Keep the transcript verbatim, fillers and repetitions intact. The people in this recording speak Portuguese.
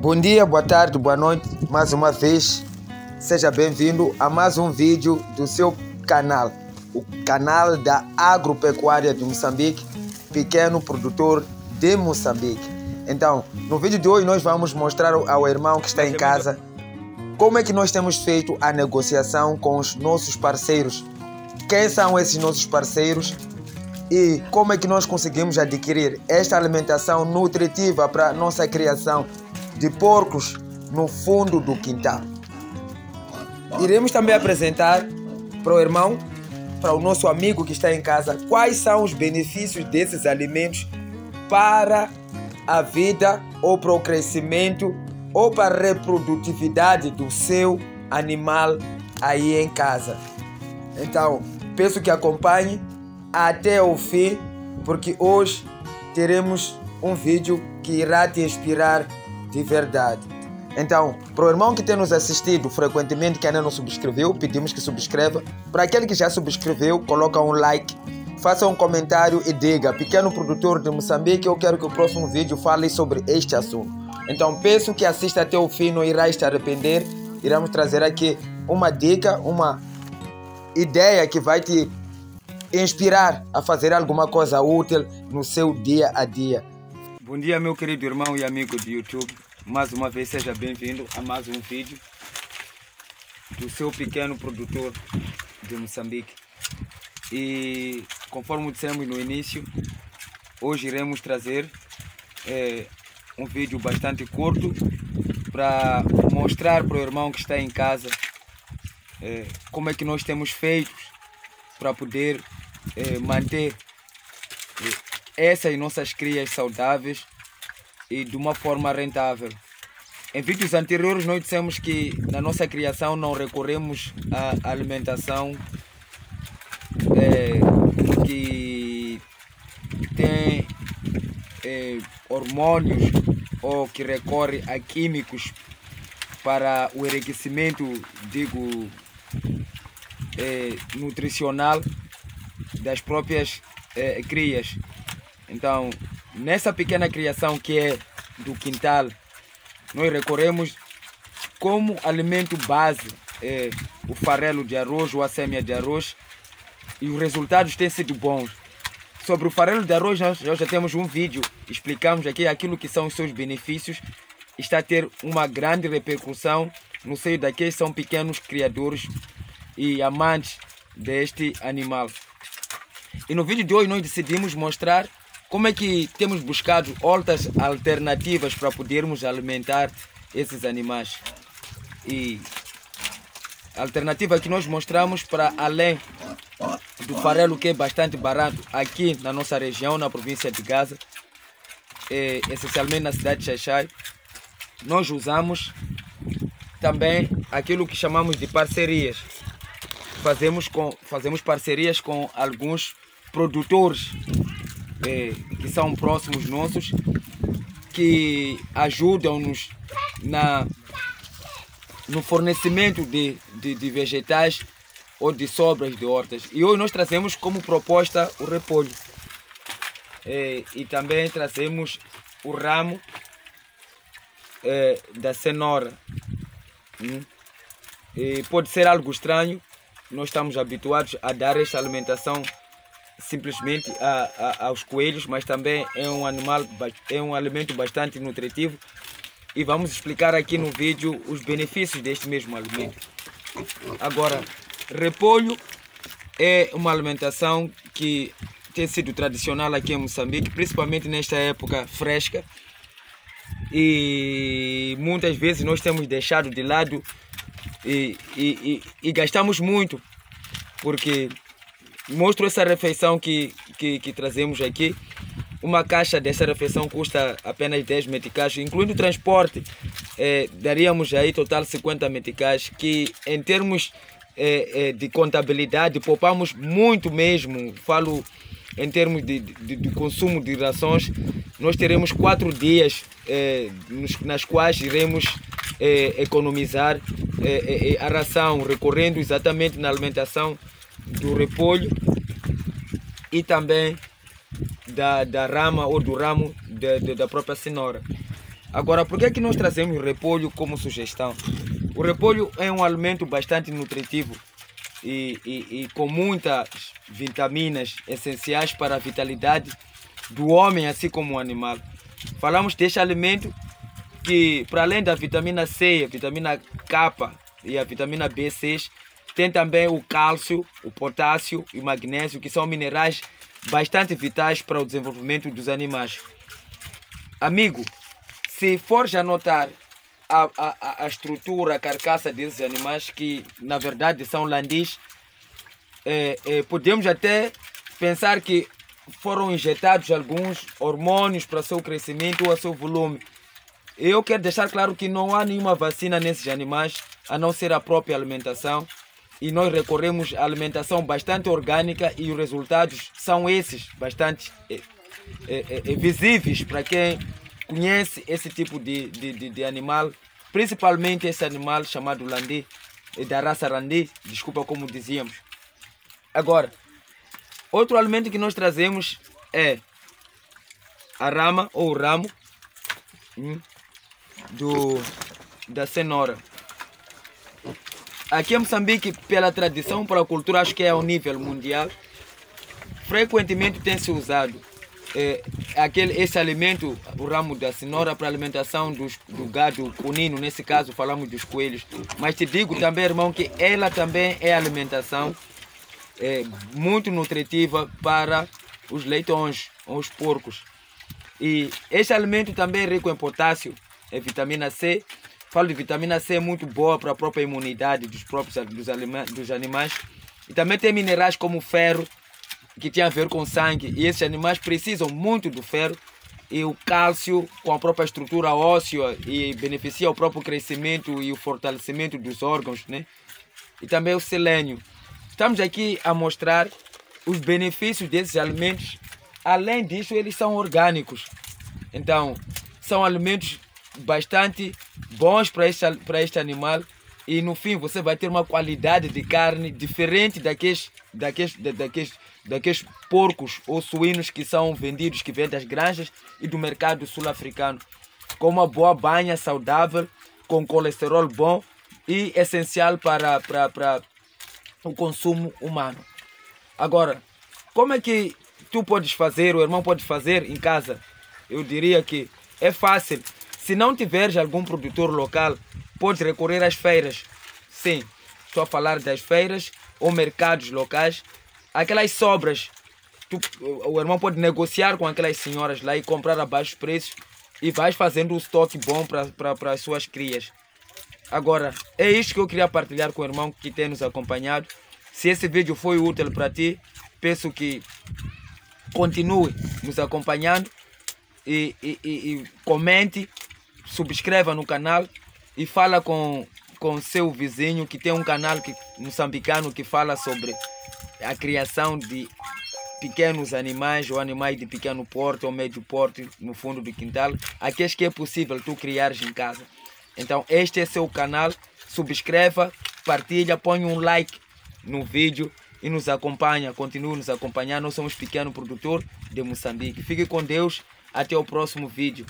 Bom dia, boa tarde, boa noite, mais uma vez, seja bem-vindo a mais um vídeo do seu canal, o canal da agropecuária de Moçambique, pequeno produtor de Moçambique. Então, no vídeo de hoje nós vamos mostrar ao irmão que está em casa como é que nós temos feito a negociação com os nossos parceiros, quem são esses nossos parceiros e como é que nós conseguimos adquirir esta alimentação nutritiva para a nossa criação de porcos no fundo do quintal. Iremos também apresentar para o irmão, para o nosso amigo que está em casa, quais são os benefícios desses alimentos para a vida ou para o crescimento ou para a reprodutividade do seu animal aí em casa. Então, peço que acompanhe até o fim, porque hoje teremos um vídeo que irá te inspirar de verdade. Então, para o irmão que tem nos assistido frequentemente, que ainda não subscreveu, pedimos que subscreva. Para aquele que já subscreveu, coloca um like, faça um comentário e diga: pequeno produtor de Moçambique, eu quero que o próximo vídeo fale sobre este assunto. Então, peço que assista até o fim, não irá se arrepender. Iremos trazer aqui uma dica, uma ideia que vai te inspirar a fazer alguma coisa útil no seu dia a dia. Bom dia, meu querido irmão e amigo do YouTube. Mais uma vez, seja bem-vindo a mais um vídeo do seu pequeno produtor de Moçambique. E conforme dissemos no início, hoje iremos trazer é, um vídeo bastante curto para mostrar para o irmão que está em casa é, como é que nós temos feito para poder é, manter é, essas nossas crias saudáveis e de uma forma rentável. Em vídeos anteriores nós dissemos que na nossa criação não recorremos à alimentação É, que tem é, hormônios ou que recorre a químicos para o enriquecimento, digo, é, nutricional das próprias é, crias. Então, nessa pequena criação que é do quintal, nós recorremos como alimento base é, o farelo de arroz ou a sêmia de arroz, e os resultados têm sido bons. Sobre o farelo de arroz, nós já temos um vídeo, explicamos aqui aquilo que são os seus benefícios. Está a ter uma grande repercussão no seio daqueles que são pequenos criadores e amantes deste animal. E no vídeo de hoje nós decidimos mostrar como é que temos buscado outras alternativas para podermos alimentar esses animais. E a alternativa que nós mostramos, para além do farelo, que é bastante barato aqui na nossa região, na província de Gaza, e essencialmente na cidade de Xai-Xai, nós usamos também aquilo que chamamos de parcerias. Fazemos, com, fazemos parcerias com alguns produtores eh, que são próximos nossos, que ajudam-nos na, no fornecimento de, de, de vegetais ou de sobras de hortas. E hoje nós trazemos como proposta o repolho. E, e também trazemos o ramo é, da cenoura. Hum? E pode ser algo estranho, nós estamos habituados a dar esta alimentação simplesmente a, a, aos coelhos, mas também é um, animal, é um alimento bastante nutritivo. E vamos explicar aqui no vídeo os benefícios deste mesmo alimento. Agora, repolho é uma alimentação que tem sido tradicional aqui em Moçambique, principalmente nesta época fresca, e muitas vezes nós temos deixado de lado e, e, e, e gastamos muito, porque mostro essa refeição que, que, que trazemos aqui. Uma caixa dessa refeição custa apenas dez meticais, incluindo o transporte, eh, daríamos aí total cinquenta meticais, que em termos de contabilidade poupamos muito mesmo. Falo em termos de, de, de consumo de rações, nós teremos quatro dias eh, nos, nas quais iremos eh, economizar eh, eh, a ração, recorrendo exatamente na alimentação do repolho e também da, da rama ou do ramo de, de, da própria cenoura. Agora, por que é que nós trazemos repolho como sugestão? O repolho é um alimento bastante nutritivo e, e, e com muitas vitaminas essenciais para a vitalidade do homem, assim como o animal. Falamos deste alimento que, para além da vitamina C, a vitamina K e a vitamina B seis, tem também o cálcio, o potássio e o magnésio, que são minerais bastante vitais para o desenvolvimento dos animais. Amigo, se fores a notar a, a, a estrutura, a carcaça desses animais, que na verdade são landis, é, é, podemos até pensar que foram injetados alguns hormônios para seu crescimento ou a seu volume. Eu quero deixar claro que não há nenhuma vacina nesses animais, a não ser a própria alimentação. E nós recorremos à alimentação bastante orgânica e os resultados são esses, bastante é, é, é, visíveis para quem conhece esse tipo de, de, de, de animal, principalmente esse animal chamado landé, da raça landé, desculpa, como dizíamos. Agora, outro alimento que nós trazemos é a rama ou o ramo hum, do, da cenoura. Aqui em Moçambique, pela tradição, pela cultura, acho que é ao nível mundial, frequentemente tem-se usado é, aquele, esse alimento, o ramo da cenoura, para a alimentação dos, do gado conino. Nesse caso falamos dos coelhos, mas te digo também, irmão, que ela também é alimentação é, muito nutritiva para os leitões, os porcos. E este alimento também é rico em potássio, é vitamina C. Falo de vitamina C, é muito boa para a própria imunidade dos próprios dos, alima, dos animais. E também tem minerais como ferro, que tem a ver com sangue. E esses animais precisam muito do ferro. E o cálcio, com a própria estrutura óssea, e beneficia o próprio crescimento e o fortalecimento dos órgãos, né? E também o selênio. Estamos aqui a mostrar os benefícios desses alimentos. Além disso, eles são orgânicos. Então, são alimentos bastante bons para este, para este animal, e no fim você vai ter uma qualidade de carne diferente daqueles, daqueles, daqueles, daqueles porcos ou suínos que são vendidos, que vêm das granjas e do mercado sul-africano, com uma boa banha saudável, com colesterol bom e essencial para, para, para o consumo humano. Agora, como é que tu podes fazer, o irmão pode fazer em casa? Eu diria que é fácil. Se não tiveres algum produtor local, podes recorrer às feiras. Sim, estou a falar das feiras ou mercados locais. Aquelas sobras, tu, o irmão pode negociar com aquelas senhoras lá e comprar a baixos preços, e vais fazendo um estoque bom para as suas crias. Agora, é isto que eu queria partilhar com o irmão que tem nos acompanhado. Se esse vídeo foi útil para ti, peço que continue nos acompanhando e, e, e comente. Subscreva no canal e fala com com seu vizinho que tem um canal que, moçambicano, que fala sobre a criação de pequenos animais ou animais de pequeno porte ou médio porte no fundo do quintal, aqueles que é possível tu criares em casa. Então este é seu canal, subscreva, partilha, põe um like no vídeo e nos acompanha, continue nos acompanhar. Nós somos Pequeno Produtor de Moçambique. Fique com Deus, até o próximo vídeo.